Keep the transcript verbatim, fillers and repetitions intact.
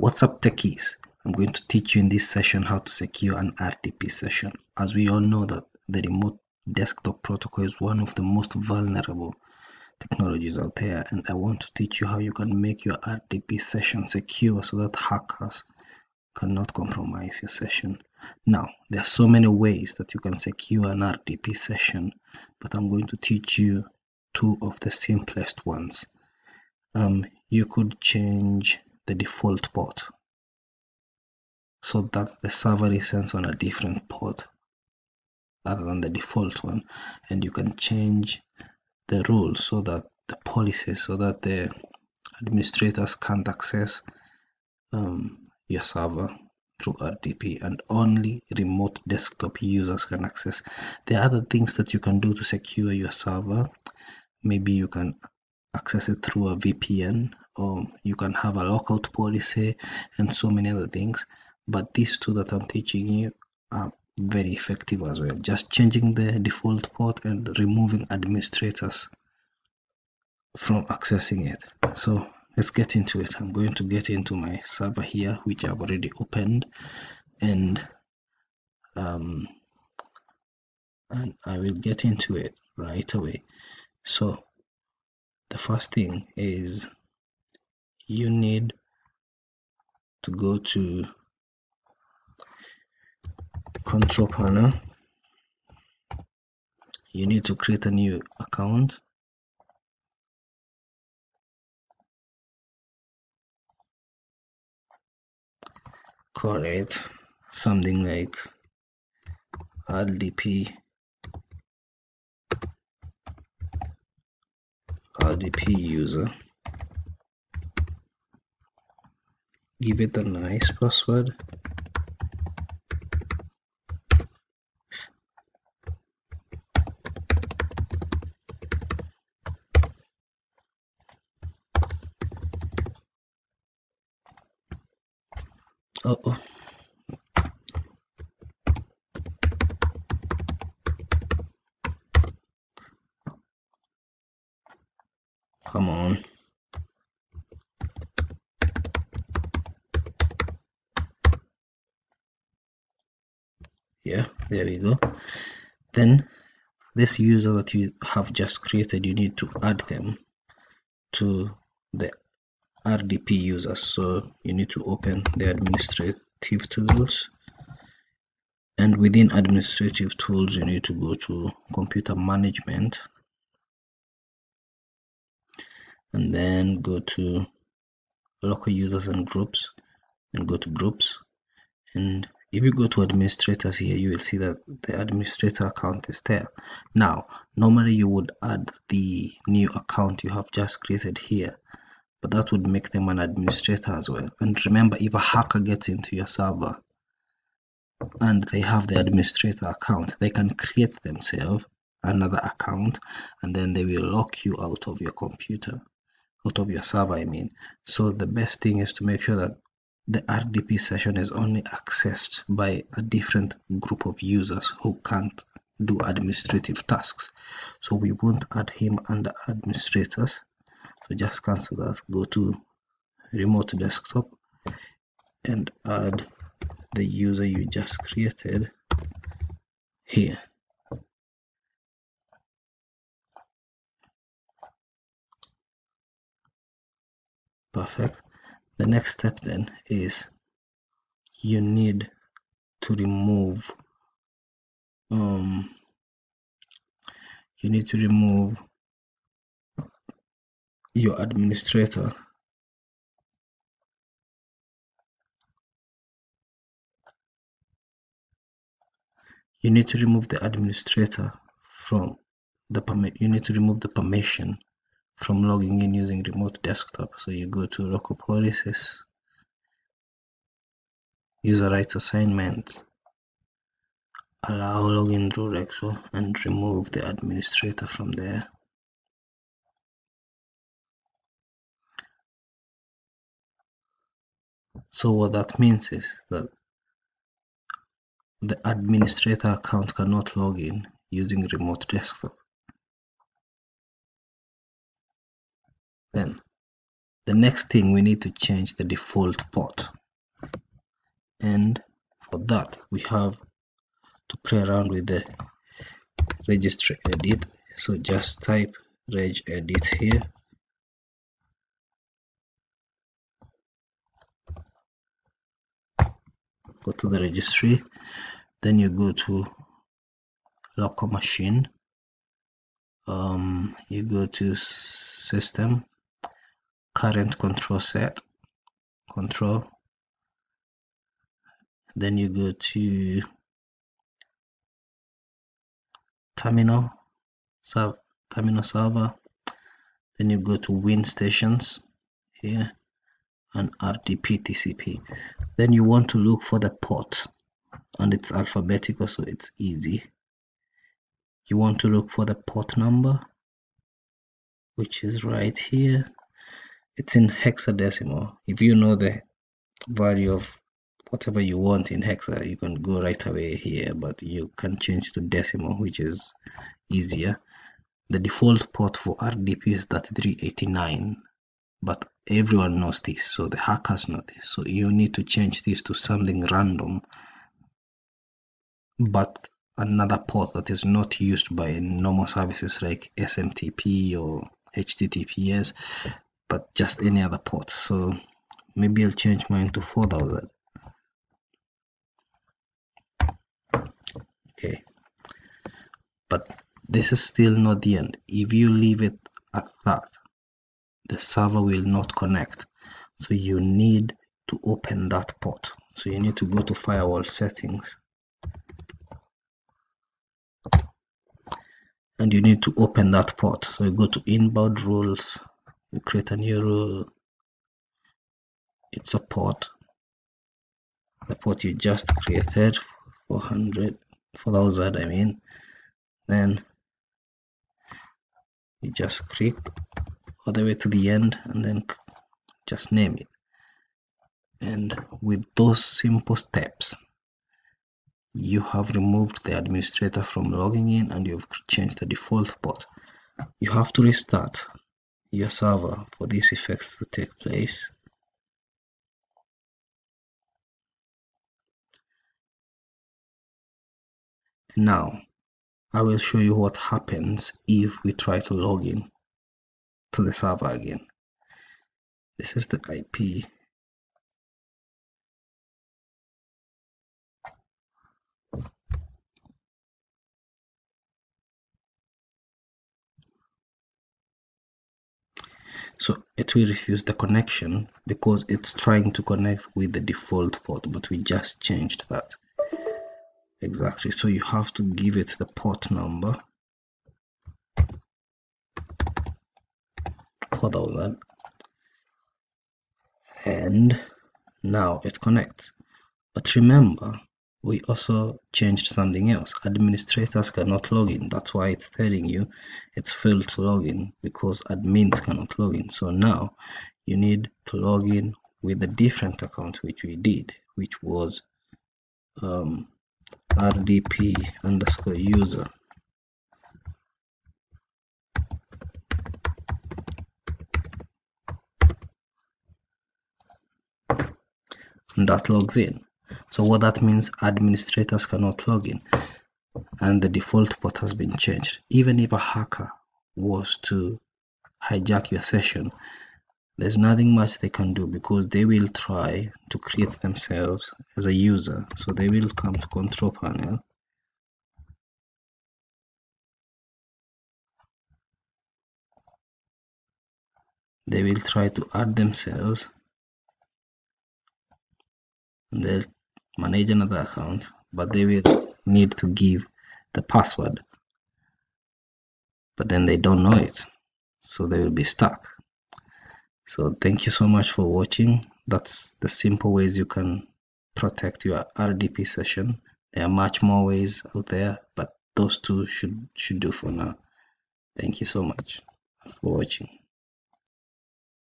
What's up techies? I'm going to teach you in this session how to secure an R D P session. As we all know that the remote desktop protocol is one of the most vulnerable technologies out there, and I want to teach you how you can make your R D P session secure so that hackers cannot compromise your session. Now, there are so many ways that you can secure an R D P session, but I'm going to teach you two of the simplest ones. Um, you could change the default port so that the server is sent on a different port other than the default one, and you can change the rules so that the policies so that the administrators can't access um, your server through R D P, and only remote desktop users can access. There are other things that you can do to secure your server. Maybe you can access it through a V P N, or you can have a lockout policy and so many other things, but these two that I'm teaching you are very effective as well. Just changing the default port and removing administrators from accessing it. So let's get into it. I'm going to get into my server here, which I've already opened, and um, and I will get into it right away. So the first thing is you need to go to control panel. You need to create a new account. Call it something like R D P R D P user. Give it a nice password. Uh oh. Come on. Yeah, there we go. Then this user that you have just created, you need to add them to the R D P users. So you need to open the administrative tools, and within administrative tools you need to go to computer management and then go to local users and groups, and go to groups. And if you go to administrators here, you will see that the administrator account is there. Now normally you would add the new account you have just created here, but that would make them an administrator as well. And remember, if a hacker gets into your server and they have the administrator account, they can create themselves another account, and then they will lock you out of your computer, out of your server I mean. So the best thing is to make sure that the R D P session is only accessed by a different group of users who can't do administrative tasks. So we won't add him under administrators. So just cancel that, go to remote desktop and add the user you just created here. Perfect. The next step then is you need to remove um you need to remove your administrator you need to remove the administrator from the permit you need to remove the permission from logging in using remote desktop. So you go to local policies, user rights assignment, allow login through Rexo, and remove the administrator from there. So what that means is that the administrator account cannot log in using remote desktop. Then The next thing, we need to change the default port, and for that we have to play around with the registry edit. So just type regedit here, go to the registry, then you go to local machine, um, you go to system, current control set, control, then you go to terminal, sub terminal server, then you go to win stations here and R D P T C P. Then you want to look for the port, and it's alphabetical, so it's easy. You want to look for the port number, which is right here. It's in hexadecimal. If you know the value of whatever you want in hexa, you can go right away here, but you can change to decimal, which is easier. The default port for R D P is thirty-three eighty-nine, but everyone knows this, so the hackers know this, so you need to change this to something random, but another port that is not used by normal services like S M T P or H T T P S, but just any other port. So maybe I'll change mine to four thousand. Okay, but this is still not the end. If you leave it at that, the server will not connect, so you need to open that port. So you need to go to firewall settings, and you need to open that port. So you go to inbound rules, you create a new rule, it's a port, the port you just created, four hundred, four thousand I mean, then you just click all the way to the end and then just name it. And with those simple steps, you have removed the administrator from logging in, and you've changed the default port. You have to restart your server for these effects to take place. Now I will show you what happens if we try to log in to the server again. This is the I P. So it will refuse the connection because it's trying to connect with the default port, but we just changed that. Exactly, so you have to give it the port number, four thousand, and now it connects. But remember, we also changed something else. Administrators cannot log in. That's why it's telling you it's failed to log in, because admins cannot log in. So now you need to log in with a different account, which we did, which was um, R D P underscore user. And that logs in. So what that means, administrators cannot log in, and the default port has been changed. Even if a hacker was to hijack your session, there's nothing much they can do, because they will try to create themselves as a user. So they will come to control panel, they will try to add themselves, and they'll manage another account, but they will need to give the password, but then they don't know it, so they will be stuck. So thank you so much for watching. That's the simple ways you can protect your R D P session. There are much more ways out there, but those two should should do for now. Thank you so much for watching.